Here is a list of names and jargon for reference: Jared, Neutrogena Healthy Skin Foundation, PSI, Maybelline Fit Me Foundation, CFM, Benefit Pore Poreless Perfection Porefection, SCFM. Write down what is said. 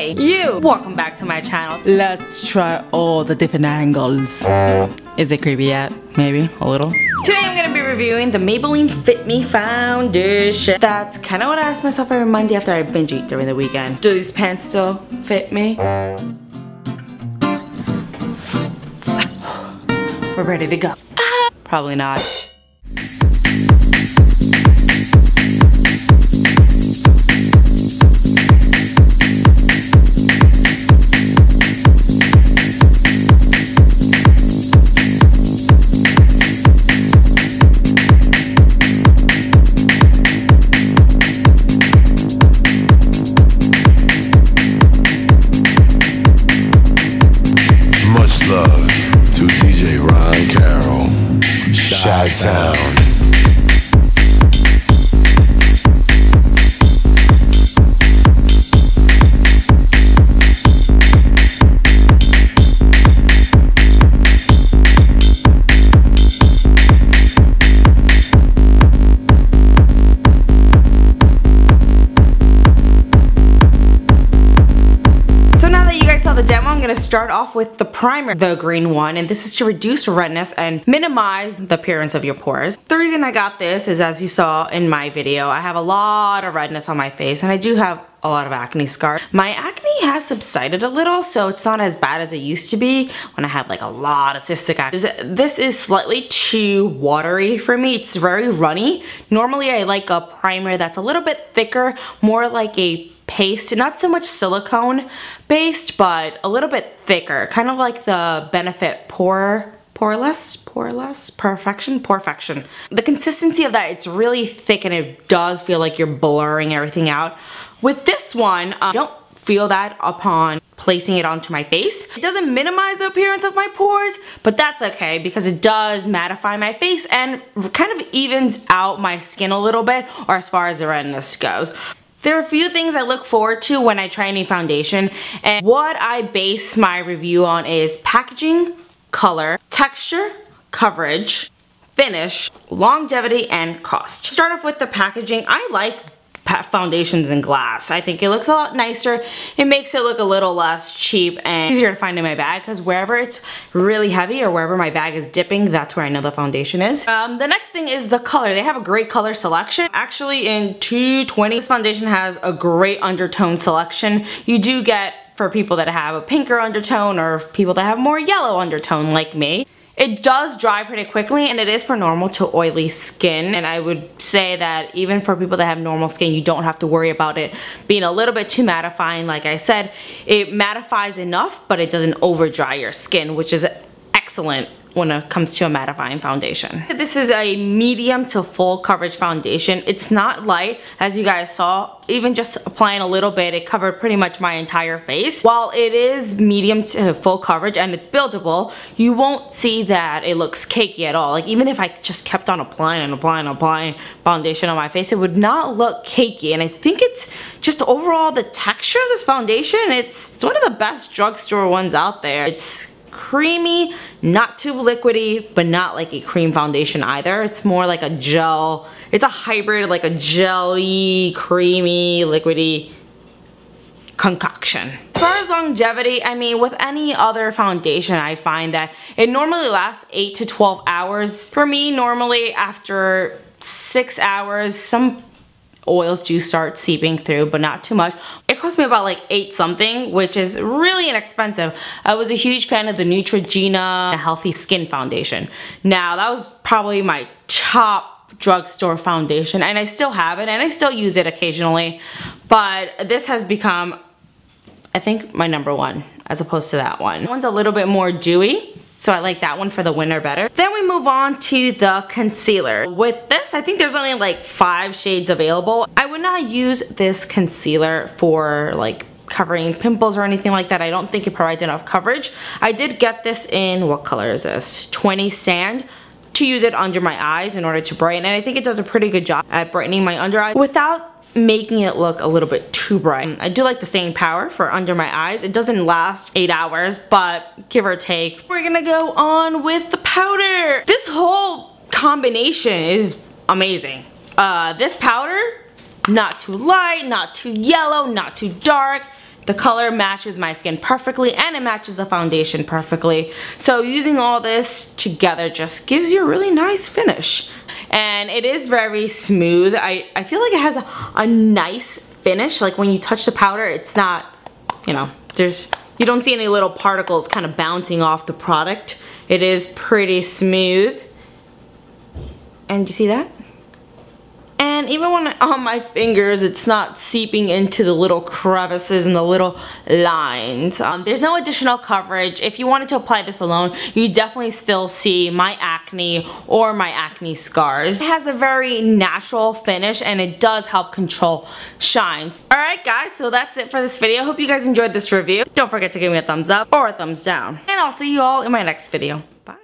Hey, you! Welcome back to my channel. Let's try all the different angles. Is it creepy yet? Maybe, a little? Today I'm gonna be reviewing the Maybelline Fit Me Foundation. That's kinda what I ask myself every Monday after I binge eat during the weekend. Do these pants still fit me? We're ready to go. Probably not. Start off with the primer, the green one, and this is to reduce redness and minimize the appearance of your pores. The reason I got this is, as you saw in my video, I have a lot of redness on my face and I do have a lot of acne scars. My acne has subsided a little, so it's not as bad as it used to be when I had like a lot of cystic acne. This is slightly too watery for me. It's very runny. Normally I like a primer that's a little bit thicker, more like a paste, not so much silicone based, but a little bit thicker, kind of like the Benefit Pore Poreless Perfection Porefection. The consistency of that, it's really thick and it does feel like you're blurring everything out. With this one, I don't feel that upon placing it onto my face. It doesn't minimize the appearance of my pores, but that's okay because it does mattify my face and kind of evens out my skin a little bit, or as far as the redness goes. There are a few things I look forward to when I try any foundation, and what I base my review on is packaging, color, texture, coverage, finish, longevity, and cost. Start off with the packaging. I like foundations in glass. I think it looks a lot nicer. It makes it look a little less cheap and easier to find in my bag, because wherever it's really heavy or wherever my bag is dipping, that's where I know the foundation is. The next thing is the color. They have a great color selection. Actually, in 220, this foundation has a great undertone selection. You do get for people that have a pinker undertone or people that have more yellow undertone like me. It does dry pretty quickly, and it is for normal to oily skin, and I would say that even for people that have normal skin, you don't have to worry about it being a little bit too mattifying. Like I said, it mattifies enough, but it doesn't over dry your skin, which is excellent when it comes to a mattifying foundation. This is a medium to full coverage foundation. It's not light, as you guys saw. Even just applying a little bit, it covered pretty much my entire face. While it is medium to full coverage and it's buildable, you won't see that it looks cakey at all. Like, even if I just kept on applying and applying and applying foundation on my face, it would not look cakey. And I think it's just overall the texture of this foundation, it's one of the best drugstore ones out there. It's creamy, not too liquidy, but not like a cream foundation either. It's more like a gel. It's a hybrid, like a jelly, creamy, liquidy concoction. As far as longevity, I mean, with any other foundation, I find that it normally lasts 8 to 12 hours. For me, normally after 6 hours, some oils do start seeping through, but not too much. It cost me about like 8 something, which is really inexpensive. I was a huge fan of the Neutrogena Healthy Skin Foundation. Now, that was probably my top drugstore foundation, and I still have it and I still use it occasionally, but this has become, I think, my number one as opposed to that one. That one's a little bit more dewy, so I like that one for the winter better. Then we move on to the concealer. With this, I think there's only like 5 shades available. I would not use this concealer for like covering pimples or anything like that. I don't think it provides enough coverage. I did get this in, what color is this? 20 Sand, to use it under my eyes in order to brighten, and I think it does a pretty good job at brightening my under eye without making it look a little bit too bright. I do like the staying power for under my eyes. It doesn't last 8 hours, but give or take. We're gonna go on with the powder. This whole combination is amazing. This powder, not too light, not too yellow, not too dark. The color matches my skin perfectly and it matches the foundation perfectly. So using all this together just gives you a really nice finish. And it is very smooth. I feel like it has a nice finish. Like when you touch the powder, it's not, you know, you don't see any little particles kind of bouncing off the product. It is pretty smooth. And you see that? And even when on my fingers, it's not seeping into the little crevices and the little lines. There's no additional coverage. If you wanted to apply this alone, you definitely still see my acne or my acne scars. It has a very natural finish and it does help control shines. Alright guys, so that's it for this video. Hope you guys enjoyed this review. Don't forget to give me a thumbs up or a thumbs down. And I'll see you all in my next video. Bye.